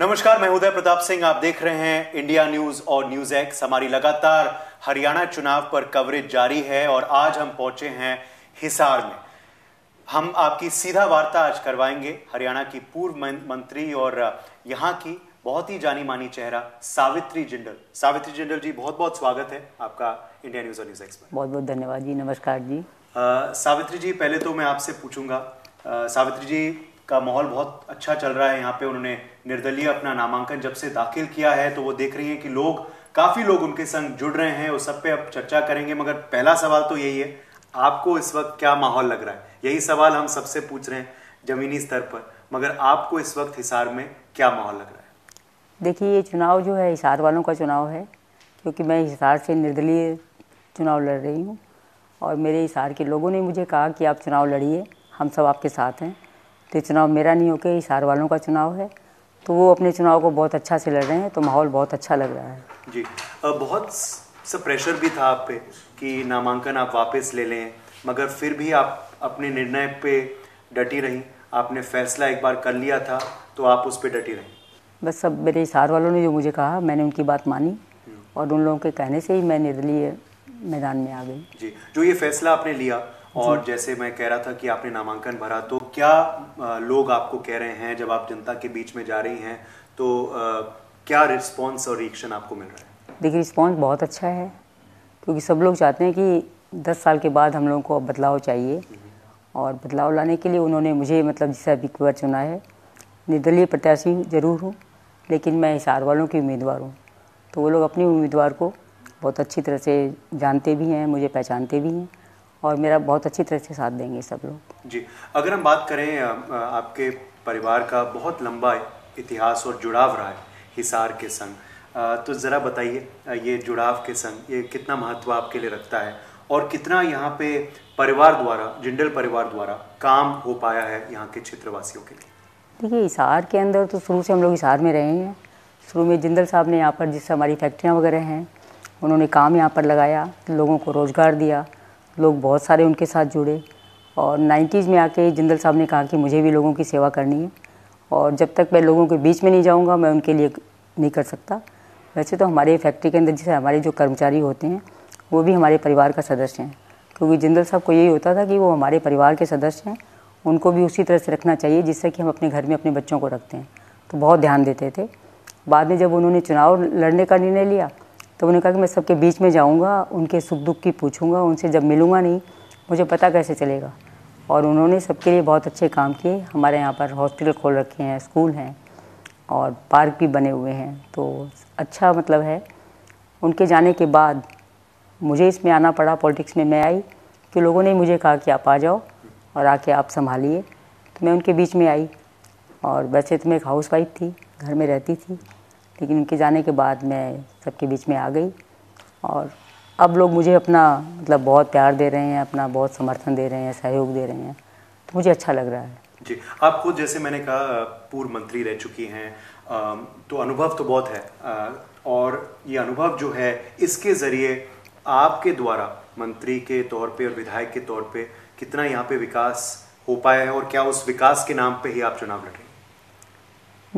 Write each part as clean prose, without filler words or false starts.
नमस्कार, मैं उदय प्रताप सिंह। आप देख रहे हैं इंडिया न्यूज और न्यूज एक्स। हमारी लगातार हरियाणा चुनाव पर कवरेज जारी है और आज हम पहुंचे हैं हिसार में। हम आपकी सीधा वार्ता आज करवाएंगे हरियाणा की पूर्व मंत्री और यहाँ की बहुत ही जानी मानी चेहरा सावित्री जिंदल। सावित्री जिंदल जी, बहुत बहुत स्वागत है आपका इंडिया न्यूज और न्यूज एक्स में। बहुत बहुत धन्यवाद जी, नमस्कार जी। सावित्री जी, पहले तो मैं आपसे पूछूंगा, सावित्री जी का माहौल बहुत अच्छा चल रहा है यहाँ पे। उन्होंने निर्दलीय अपना नामांकन जब से दाखिल किया है तो वो देख रही हैं कि लोग, काफी लोग उनके संग जुड़ रहे हैं। उस सब पे अब चर्चा करेंगे, मगर पहला सवाल तो यही है, आपको इस वक्त क्या माहौल लग रहा है? यही सवाल हम सबसे पूछ रहे हैं जमीनी स्तर पर, मगर आपको इस वक्त हिसार में क्या माहौल लग रहा है? देखिए, ये चुनाव जो है हिसार वालों का चुनाव है, क्योंकि मैं हिसार से निर्दलीय चुनाव लड़ रही हूँ और मेरे हिसार के लोगों ने मुझे कहा कि आप चुनाव लड़िए, हम सब आपके साथ हैं। तो चुनाव मेरा नहीं होकर हिसार वालों का चुनाव है, तो वो अपने चुनाव को बहुत अच्छा से लड़ रहे हैं, तो माहौल बहुत अच्छा लग रहा है जी। बहुत सा प्रेशर भी था आप पे कि नामांकन आप वापस ले लें, मगर फिर भी आप अपने निर्णय पे डटी रहीं। आपने फैसला एक बार कर लिया था तो आप उस पे डटी रहीं। बस सब मेरे हिसार वालों ने जो मुझे कहा, मैंने उनकी बात मानी और उन लोगों के कहने से ही मैं निर्दलीय मैदान में आ गई जी। जो ये फैसला आपने लिया, और जैसे मैं कह रहा था कि आपने नामांकन भरा, तो क्या लोग आपको कह रहे हैं जब आप जनता के बीच में जा रही हैं? तो क्या रिस्पांस और रिएक्शन आपको मिल रहा है? देखिए, रिस्पांस बहुत अच्छा है, क्योंकि सब लोग चाहते हैं कि 10 साल के बाद हम लोगों को अब बदलाव चाहिए, और बदलाव लाने के लिए उन्होंने मुझे, मतलब जिसे अभी एक बार चुना है, निर्दलीय प्रत्याशी जरूर हूँ लेकिन मैं हिसार वालों की उम्मीदवार हूँ, तो वो लोग अपने उम्मीदवार को बहुत अच्छी तरह से जानते भी हैं, मुझे पहचानते भी हैं और मेरा बहुत अच्छी तरह से साथ देंगे सब लोग जी। अगर हम बात करें, आपके परिवार का बहुत लंबा इतिहास और जुड़ाव रहा है हिसार के संग, तो ज़रा बताइए ये जुड़ाव के संग ये कितना महत्व आपके लिए रखता है और कितना यहाँ पे परिवार द्वारा, जिंदल परिवार द्वारा काम हो पाया है यहाँ के क्षेत्रवासियों के लिए? देखिए, हिसार के अंदर तो शुरू से हम लोग हिसार में रहे हैं। शुरू में जिंदल साहब ने यहाँ पर, जिससे हमारी फैक्ट्रियाँ वगैरह हैं, उन्होंने काम यहाँ पर लगाया, लोगों को रोज़गार दिया, लोग बहुत सारे उनके साथ जुड़े और 90s में आके जिंदल साहब ने कहा कि मुझे भी लोगों की सेवा करनी है और जब तक मैं लोगों के बीच में नहीं जाऊंगा मैं उनके लिए नहीं कर सकता। वैसे तो हमारे फैक्ट्री के अंदर जैसे हमारे जो कर्मचारी होते हैं वो भी हमारे परिवार का सदस्य हैं, क्योंकि जिंदल साहब को यही होता था कि वो हमारे परिवार के सदस्य हैं, उनको भी उसी तरह से रखना चाहिए जिससे कि हम अपने घर में अपने बच्चों को रखते हैं, तो बहुत ध्यान देते थे। बाद में जब उन्होंने चुनाव लड़ने का निर्णय लिया तो उन्होंने कहा कि मैं सबके बीच में जाऊंगा, उनके सुख दुख की पूछूंगा, उनसे जब मिलूंगा नहीं मुझे पता कैसे चलेगा। और उन्होंने सबके लिए बहुत अच्छे काम किए। हमारे यहाँ पर हॉस्पिटल खोल रखे हैं, स्कूल हैं और पार्क भी बने हुए हैं, तो अच्छा मतलब है। उनके जाने के बाद मुझे इसमें आना पड़ा, पॉलिटिक्स में मैं आई कि लोगों ने मुझे कहा कि आप आ जाओ और आके आप संभालिए, तो मैं उनके बीच में आई। और वैसे तो मैं एक हाउस वाइफ थी, घर में रहती थी, लेकिन उनके जाने के बाद मैं सबके बीच में आ गई और अब लोग मुझे अपना, मतलब बहुत प्यार दे रहे हैं, अपना बहुत समर्थन दे रहे हैं, सहयोग दे रहे हैं, तो मुझे अच्छा लग रहा है जी। आप खुद, जैसे मैंने कहा, पूर्व मंत्री रह चुकी हैं, तो अनुभव तो बहुत है और ये अनुभव जो है इसके ज़रिए आपके द्वारा मंत्री के तौर पर और विधायक के तौर पर कितना यहाँ पर विकास हो पाया है और क्या उस विकास के नाम पर ही आप चुनाव लड़ेंगे?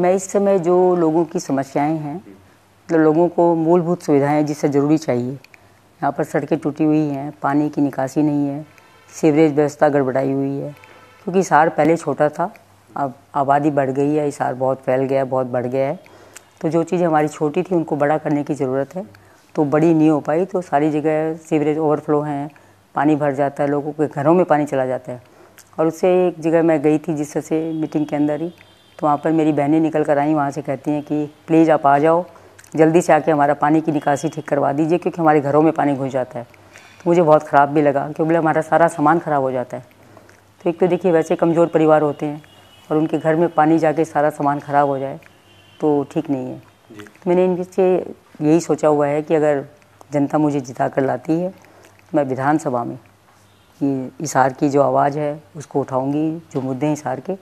मैं इस समय जो लोगों की समस्याएं हैं, तो लोगों को मूलभूत सुविधाएं जिससे ज़रूरी चाहिए, यहाँ पर सड़कें टूटी हुई हैं, पानी की निकासी नहीं है, सीवरेज व्यवस्था गड़बड़ाई हुई है, क्योंकि हिसार पहले छोटा था, अब आबादी बढ़ गई है, हिसार बहुत फैल गया, बहुत बढ़ गया है, तो जो चीज़ें हमारी छोटी थी उनको बड़ा करने की ज़रूरत है, तो बड़ी नहीं हो पाई, तो सारी जगह सीवरेज ओवरफ्लो हैं, पानी भर जाता है, लोगों के घरों में पानी चला जाता है। और उससे एक जगह मैं गई थी जिससे मीटिंग के अंदर ही, तो वहाँ पर मेरी बहनें निकल कर आई, वहाँ से कहती हैं कि प्लीज़ आप आ जाओ, जल्दी से आके हमारा पानी की निकासी ठीक करवा दीजिए, क्योंकि हमारे घरों में पानी घुस जाता है। तो मुझे बहुत ख़राब भी लगा, क्योंकि हमारा सारा सामान ख़राब हो जाता है। तो एक तो देखिए वैसे कमज़ोर परिवार होते हैं और उनके घर में पानी जाके सारा सामान ख़राब हो जाए तो ठीक नहीं है। तो मैंने इनसे यही सोचा हुआ है कि अगर जनता मुझे जिता कर लाती है तो मैं विधानसभा में ये हिसार की जो आवाज़ है उसको उठाऊँगी, जो मुद्दे हैं हिसार के,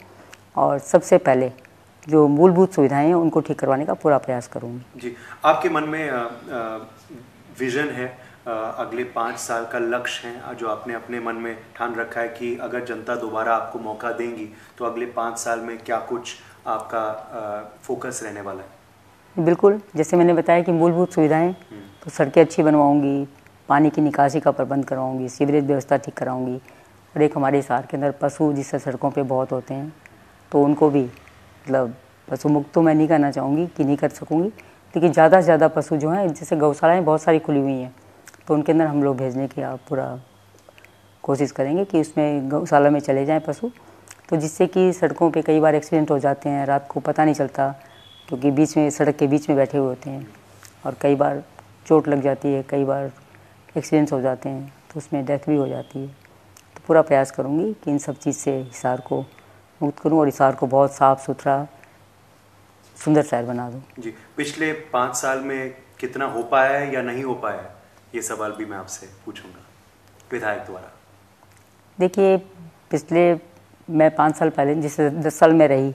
और सबसे पहले जो मूलभूत सुविधाएं हैं उनको ठीक करवाने का पूरा प्रयास करूंगी जी। आपके मन में विजन है, अगले 5 साल का लक्ष्य है जो आपने अपने मन में ठान रखा है कि अगर जनता दोबारा आपको मौका देंगी तो अगले 5 साल में क्या कुछ आपका फोकस रहने वाला है? बिल्कुल, जैसे मैंने बताया कि मूलभूत सुविधाएं, तो सड़कें अच्छी बनवाऊंगी, पानी की निकासी का प्रबंध कराऊंगी, सीवरेज व्यवस्था ठीक कराऊंगी, और एक हमारे हिसार के अंदर पशु जिससे सड़कों पे बहुत होते हैं तो उनको भी मतलब पशु मुक्त तो मैं नहीं करना चाहूँगी कि नहीं कर सकूँगी, लेकिन ज़्यादा से ज़्यादा पशु जो हैं, जैसे गौशालाएँ बहुत सारी खुली हुई हैं तो उनके अंदर हम लोग भेजने की पूरा कोशिश करेंगे कि उसमें गौशाला में चले जाएँ पशु, तो जिससे कि सड़कों पे कई बार एक्सीडेंट हो जाते हैं, रात को पता नहीं चलता क्योंकि बीच में सड़क के बीच में बैठे हुए होते हैं और कई बार चोट लग जाती है, कई बार एक्सीडेंट्स हो जाते हैं तो उसमें डेथ भी हो जाती है। तो पूरा प्रयास करूँगी कि इन सब चीज़ से हिसार को मुक्त करूँ और हिसार को बहुत साफ़ सुथरा सुंदर शहर बना दूँ। जी, पिछले 5 साल में कितना हो पाया है या नहीं हो पाया है, ये सवाल भी मैं आपसे पूछूँगा विधायक द्वारा। देखिए, पिछले मैं 5 साल पहले जैसे 10 साल में रही,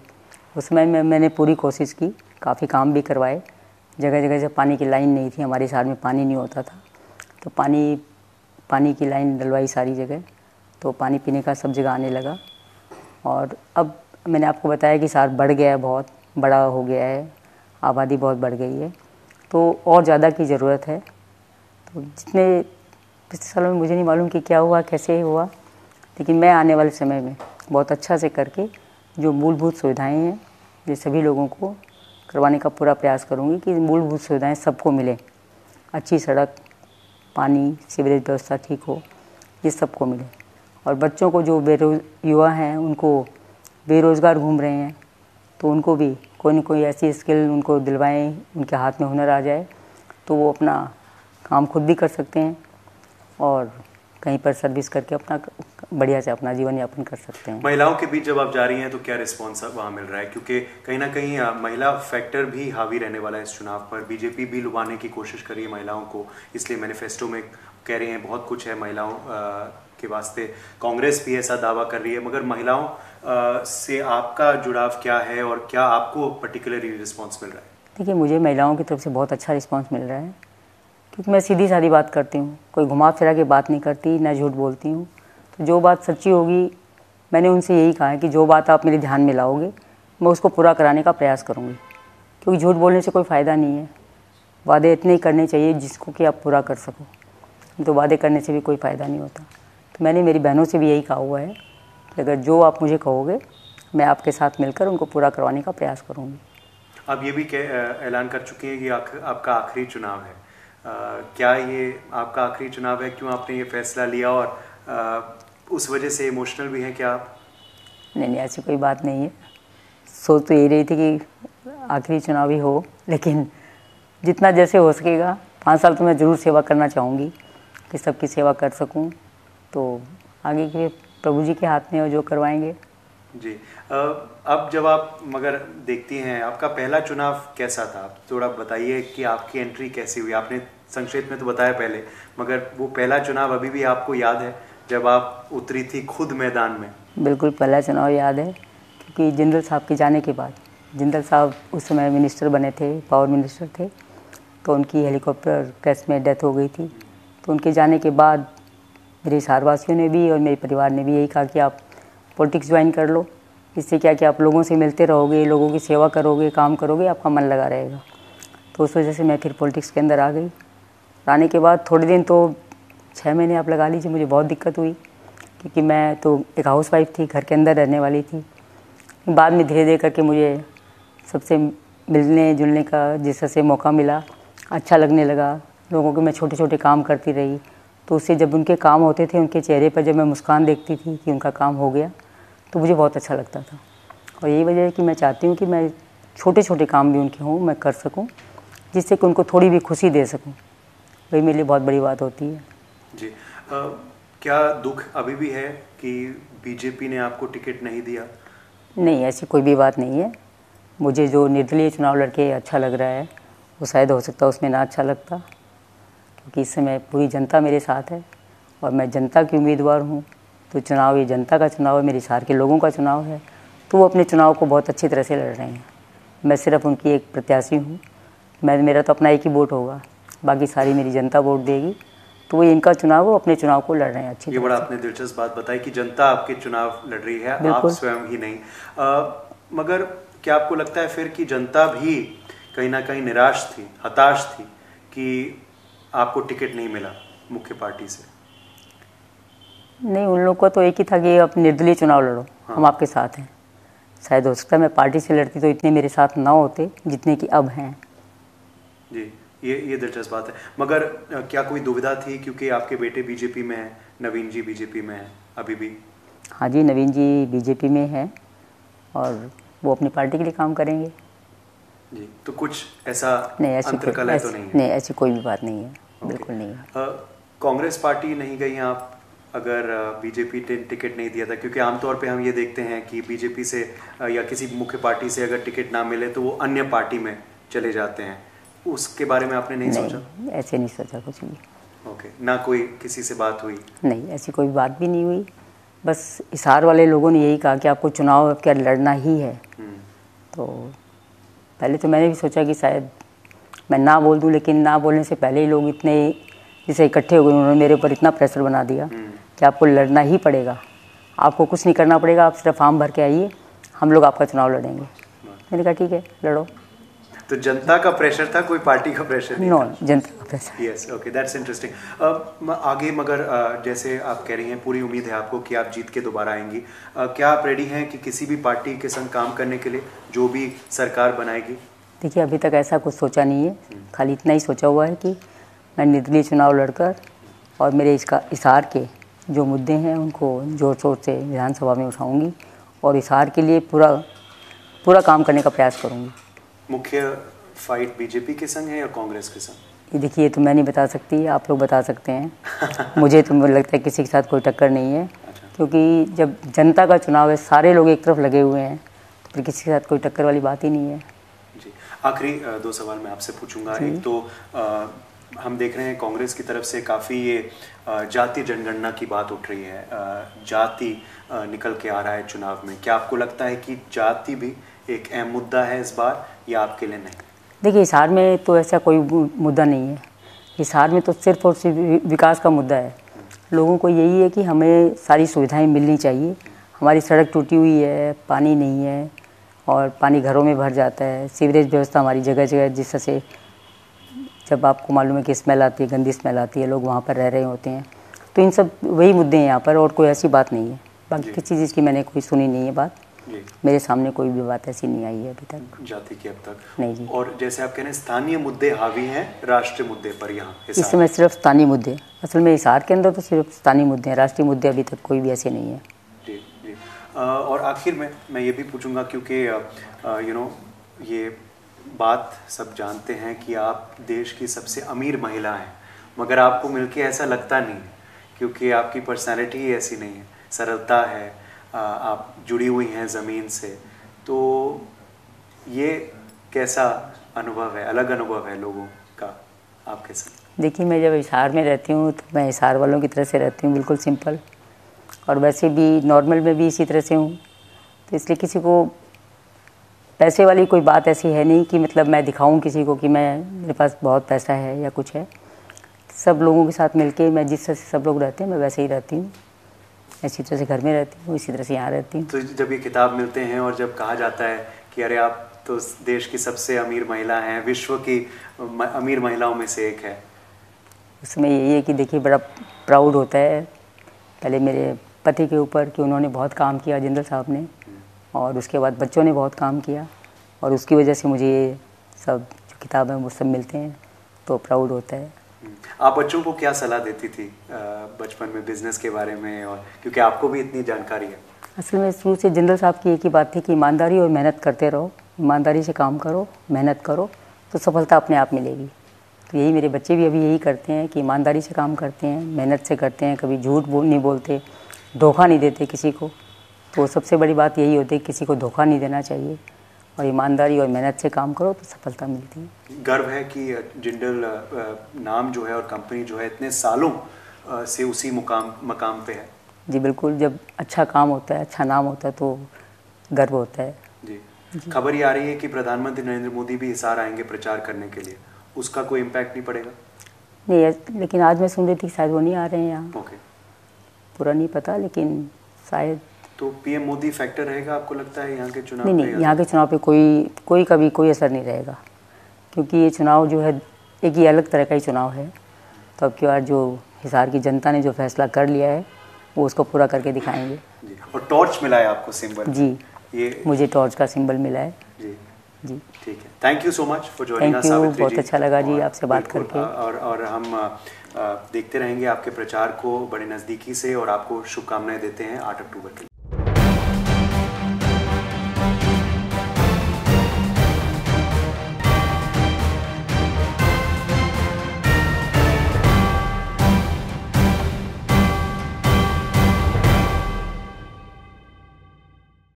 उसमें मैंने पूरी कोशिश की, काफ़ी काम भी करवाए, जगह जगह से पानी की लाइन नहीं थी, हमारे हिसार में पानी नहीं होता था तो पानी की लाइन डलवाई सारी जगह, तो पानी पीने का सब जगह आने लगा। और अब मैंने आपको बताया कि हिसार बढ़ गया है, बहुत बड़ा हो गया है, आबादी बहुत बढ़ गई है, तो और ज़्यादा की ज़रूरत है। तो जितने पिछले सालों में मुझे नहीं मालूम कि क्या हुआ कैसे हुआ, लेकिन मैं आने वाले समय में बहुत अच्छा से करके जो मूलभूत सुविधाएं हैं ये सभी लोगों को करवाने का पूरा प्रयास करूंगी कि मूलभूत सुविधाएं सबको मिले, अच्छी सड़क, पानी, सीवरेज व्यवस्था ठीक हो, ये सबको मिले। और बच्चों को जो युवा हैं उनको बेरोज़गार घूम रहे हैं तो उनको भी कोई ना कोई ऐसी स्किल उनको दिलवाएं, उनके हाथ में हुनर आ जाए तो वो अपना काम खुद भी कर सकते हैं और कहीं पर सर्विस करके अपना बढ़िया से अपना जीवन यापन कर सकते हैं। महिलाओं के बीच जब आप जा रही हैं तो क्या रिस्पॉन्स वहाँ मिल रहा है, क्योंकि कहीं ना कहीं महिला फैक्टर भी हावी रहने वाला है इस चुनाव पर, बीजेपी भी लुभाने की कोशिश कर रही है महिलाओं को, इसलिए मैनिफेस्टो में कह रहे हैं बहुत कुछ है महिलाओं के वास्ते, कांग्रेस भी ऐसा दावा कर रही है, मगर महिलाओं से आपका जुड़ाव क्या है और क्या आपको पर्टिकुलरली रिस्पॉन्स मिल रहा है? देखिए, मुझे महिलाओं की तरफ से बहुत अच्छा रिस्पॉन्स मिल रहा है क्योंकि मैं सीधी सादी बात करती हूँ, कोई घुमा फिरा के बात नहीं करती, ना झूठ बोलती हूँ, तो जो बात सच्ची होगी, मैंने उनसे यही कहा है कि जो बात आप मेरे ध्यान में लाओगे मैं उसको पूरा कराने का प्रयास करूँगी, क्योंकि झूठ बोलने से कोई फ़ायदा नहीं है, वादे इतने ही करने चाहिए जिसको कि आप पूरा कर सको, तो वादे करने से भी कोई फ़ायदा नहीं होता। तो मैंने मेरी बहनों से भी यही कहा हुआ है कि अगर जो आप मुझे कहोगे मैं आपके साथ मिलकर उनको पूरा करवाने का प्रयास करूँगी। आप ये भी ऐलान कर चुकी हैं कि आपका आखिरी चुनाव है, क्या ये आपका आखिरी चुनाव है? क्यों आपने ये फैसला लिया और उस वजह से इमोशनल भी हैं क्या आप? नहीं, ऐसी कोई बात नहीं है, सोच तो यही रही थी कि आखिरी चुनाव ही हो, लेकिन जितना जैसे हो सकेगा 5 साल तो मैं ज़रूर सेवा करना चाहूँगी कि सबकी सेवा कर सकूँ, तो आगे के प्रभु जी के हाथ में जो करवाएंगे। जी, अब जब आप मगर देखती हैं आपका पहला चुनाव कैसा था, आप थोड़ा बताइए कि आपकी एंट्री कैसी हुई, आपने संक्षेप में तो बताया पहले, मगर वो पहला चुनाव अभी भी आपको याद है जब आप उतरी थी खुद मैदान में? बिल्कुल, पहला चुनाव याद है क्योंकि जिंदल साहब के जाने के बाद, जिंदल साहब उस समय मिनिस्टर बने थे, पावर मिनिस्टर थे, तो उनकी हेलीकॉप्टर क्रैश में डेथ हो गई थी, तो उनके जाने के बाद मेरे हिसारवासियों ने भी और मेरे परिवार ने भी यही कहा कि आप पॉलिटिक्स ज्वाइन कर लो, इससे क्या कि आप लोगों से मिलते रहोगे, लोगों की सेवा करोगे, काम करोगे, आपका मन लगा रहेगा, तो उस वजह से मैं फिर पॉलिटिक्स के अंदर आ गई। आने के बाद थोड़े दिन तो 6 महीने आप लगा लीजिए मुझे बहुत दिक्कत हुई क्योंकि मैं तो एक हाउस वाइफ थी, घर के अंदर रहने वाली थी, बाद में धीरे धीरे करके मुझे सबसे मिलने जुलने का जिससे मौका मिला, अच्छा लगने लगा, लोगों के मैं छोटे छोटे काम करती रही, तो उससे जब उनके काम होते थे, उनके चेहरे पर जब मैं मुस्कान देखती थी कि उनका काम हो गया, तो मुझे बहुत अच्छा लगता था। और यही वजह है कि मैं चाहती हूँ कि मैं छोटे छोटे काम भी उनके हों, मैं कर सकूँ, जिससे कि उनको थोड़ी भी खुशी दे सकूँ, वही मेरे लिए बहुत बड़ी बात होती है। जी, क्या दुख अभी भी है कि बीजेपी ने आपको टिकट नहीं दिया? नहीं, ऐसी कोई भी बात नहीं है, मुझे जो निर्दलीय चुनाव लड़के अच्छा लग रहा है वो शायद हो सकता है उसमें ना अच्छा लगता, क्योंकि इस समय पूरी जनता मेरे साथ है और मैं जनता की उम्मीदवार हूँ, तो चुनाव ये जनता का चुनाव है, मेरे हिसार के लोगों का चुनाव है, तो वो अपने चुनाव को बहुत अच्छी तरह से लड़ रहे हैं, मैं सिर्फ उनकी एक प्रत्याशी हूँ, मेरा तो अपना एक ही वोट होगा, बाकी सारी मेरी जनता वोट देगी, तो वो इनका चुनाव हो, अपने चुनाव को लड़ रहे हैं अच्छी तरह। ये बड़ा आपने दिलचस्प बात बताई कि जनता आपके चुनाव लड़ रही है, आप स्वयं ही नहीं। मगर क्या आपको लगता है फिर कि जनता भी कहीं ना कहीं निराश थी, हताश थी कि आपको टिकट नहीं मिला मुख्य पार्टी से? नहीं, उन लोगों को तो एक ही था कि आप निर्दलीय चुनाव लड़ो, हाँ। हम आपके साथ हैं। शायद हो सकता है मैं पार्टी से लड़ती तो इतने मेरे साथ ना होते जितने कि अब हैं। जी, ये दिलचस्प बात है। मगर क्या कोई दुविधा थी क्योंकि आपके बेटे बीजेपी में हैं, नवीन जी बीजेपी में हैं अभी भी? हाँ जी, नवीन जी बीजेपी में हैं और वो अपनी पार्टी के लिए काम करेंगे जी। तो कुछ ऐसा अंतर्कलह तो नहीं है? नहीं, ऐसी कोई भी बात नहीं है, बिल्कुल नहीं है। कांग्रेस पार्टी नहीं गई आप अगर बीजेपी टिकट नहीं दिया था, क्योंकि आमतौर पे हम ये देखते हैं कि बीजेपी से या किसी मुख्य पार्टी से अगर टिकट ना मिले तो वो अन्य पार्टी में चले जाते हैं, उसके बारे में आपने नहीं सोचा? ऐसे नहीं सोचा कुछ भी। ओके, ना कोई किसी से बात हुई? नहीं, ऐसी कोई बात भी नहीं हुई। बस हिसार वाले लोगों ने यही कहा कि आपको चुनाव क्या लड़ना ही है, तो पहले तो मैंने भी सोचा कि शायद मैं ना बोल दूं, लेकिन ना बोलने से पहले ही लोग इतने जैसे इकट्ठे हो गए, उन्होंने मेरे ऊपर इतना प्रेशर बना दिया कि आपको लड़ना ही पड़ेगा, आपको कुछ नहीं करना पड़ेगा, आप सिर्फ फॉर्म भर के आइए, हम लोग आपका चुनाव लड़ेंगे। मैंने कहा ठीक है, लड़ो। तो जनता का प्रेशर था, कोई पार्टी का प्रेशर नहीं? नो, जनता का pressure. Yes, okay, that's interesting. अब आगे मगर जैसे आप कह रही हैं, पूरी उम्मीद है आपको कि आप जीत के दोबारा आएंगी। क्या आप रेडी हैं कि किसी भी पार्टी के संग काम करने के लिए, जो भी सरकार बनाएगी? देखिए, अभी तक ऐसा कुछ सोचा नहीं है, खाली इतना ही सोचा हुआ है कि मैं निर्दलीय चुनाव लड़कर और मेरे इसका हिसार के जो मुद्दे हैं उनको जोर शोर से विधानसभा में उठाऊँगी और हिसार के लिए पूरा काम करने का प्रयास करूँगी। मुख्य फाइट बीजेपी के संग है या कांग्रेस के संग? ये देखिए, तो मैं नहीं बता सकती, आप लोग बता सकते हैं। मुझे तो लगता है किसी के साथ कोई टक्कर नहीं है। अच्छा। क्योंकि जब जनता का चुनाव है, सारे लोग एक तरफ लगे हुए हैं, तो फिर किसी के साथ कोई टक्कर वाली बात ही नहीं है जी। आखिरी दो सवाल मैं आपसे पूछूंगा। एक तो हम देख रहे हैं कांग्रेस की तरफ से काफ़ी ये जाति जनगणना की बात उठ रही है, जाति निकल के आ रहा है चुनाव में। क्या आपको लगता है कि जाति भी एक अहम मुद्दा है इस बार या आपके लिए नहीं? देखिए, हिसार में तो ऐसा कोई मुद्दा नहीं है। हिसार में तो सिर्फ और सिर्फ विकास का मुद्दा है। लोगों को यही है कि हमें सारी सुविधाएं मिलनी चाहिए, हमारी सड़क टूटी हुई है, पानी नहीं है और पानी घरों में भर जाता है, सीवरेज व्यवस्था हमारी जगह जगह, जिससे जब आपको मालूम है कि स्मेल आती है, गंदी स्मेल आती है, लोग वहाँ पर रह रहे होते हैं। तो इन सब वही मुद्दे हैं यहाँ पर, और कोई ऐसी बात नहीं है। बाकी किसी चीज़ की मैंने कोई सुनी नहीं है बात, मेरे सामने कोई भी बात ऐसी नहीं आई है अभी तक जाति की, अब तक नहीं जी। और जैसे आप कह रहे हैं स्थानीय मुद्दे हावी हैं राष्ट्रीय मुद्दे पर, यहाँ इस समय सिर्फ स्थानीय मुद्दे, असल में हिसार के अंदर तो सिर्फ स्थानीय मुद्दे हैं, राष्ट्रीय मुद्दे अभी तक कोई भी ऐसे नहीं है जी। जी, और आखिर में मैं ये भी पूछूंगा क्योंकि ये बात सब जानते हैं कि आप देश की सबसे अमीर महिला हैं, मगर आपको मिलके ऐसा लगता नहीं है क्योंकि आपकी पर्सनैलिटी ही ऐसी नहीं है, सरलता है, आप जुड़ी हुई हैं ज़मीन से। तो ये कैसा अनुभव है, अलग अनुभव है लोगों का आपके साथ? देखिए, मैं जब हिसार में रहती हूँ तो मैं हिसार वालों की तरह से रहती हूँ, बिल्कुल सिंपल, और वैसे भी नॉर्मल में भी इसी तरह से हूँ, तो इसलिए किसी को पैसे वाली कोई बात ऐसी है नहीं कि मतलब मैं दिखाऊं किसी को कि मैं, मेरे पास बहुत पैसा है या कुछ है। सब लोगों के साथ मिलके मैं जिस तरह से सब लोग रहते हैं मैं वैसे ही रहती हूँ, इसी तरह से घर में रहती हूँ, इसी तरह से यहाँ रहती हूँ। तो जब ये किताब मिलते हैं और जब कहा जाता है कि अरे आप तो देश की सबसे अमीर महिला हैं, विश्व की अमीर महिलाओं में से एक है, उसमें यही है कि देखिए बड़ा प्राउड होता है पहले मेरे पति के ऊपर कि उन्होंने बहुत काम किया, जिंदल साहब ने, और उसके बाद बच्चों ने बहुत काम किया और उसकी वजह से मुझे ये सब जो किताबें वो सब मिलते हैं, तो प्राउड होता है। आप बच्चों को क्या सलाह देती थी बचपन में बिजनेस के बारे में, और क्योंकि आपको भी इतनी जानकारी है? असल में शुरू से जिंदल साहब की एक ही बात थी कि ईमानदारी और मेहनत करते रहो, ईमानदारी से काम करो, मेहनत करो, तो सफलता अपने आप मिलेगी। तो यही मेरे बच्चे भी अभी यही करते हैं कि ईमानदारी से काम करते हैं, मेहनत से करते हैं, कभी झूठ नहीं बोलते, धोखा नहीं देते किसी को। तो सबसे बड़ी बात यही होती है, किसी को धोखा नहीं देना चाहिए और ईमानदारी और मेहनत से काम करो तो सफलता मिलती है। गर्व है कि जिंदल नाम जो है और कंपनी जो है इतने सालों से उसी मकाम पे है जी। बिल्कुल, जब अच्छा काम होता है, अच्छा नाम होता है, तो गर्व होता है जी। खबर ये आ रही है कि प्रधानमंत्री नरेंद्र मोदी भी हिसार आएंगे प्रचार करने के लिए, उसका कोई इम्पैक्ट नहीं पड़ेगा? नहीं, लेकिन आज मैं सुन रही थी शायद वो नहीं आ रहे हैं यहाँ, पूरा नहीं पता, लेकिन शायद तो पीएम मोदी फैक्टर रहेगा आपको लगता है यहाँ के चुनाव? नहीं, यहाँ के चुनाव पे कभी कोई असर नहीं रहेगा, क्योंकि ये चुनाव जो है एक ही अलग तरह का ही चुनाव है। तो अब की बार जो हिसार की जनता ने जो फैसला कर लिया है वो उसको पूरा करके दिखाएंगे। और टॉर्च मिला है आपको सिंबल? जी, ये मुझे टॉर्च का सिंबल मिला है। जी ठीक है, thank you so much for joining us Savitri ji. बहुत अच्छा लगा जी आपसे बात करके, और हम देखते रहेंगे आपके प्रचार को बड़े नज़दीकी से और आपको शुभकामनाएं देते हैं 8 अक्टूबर के लिए।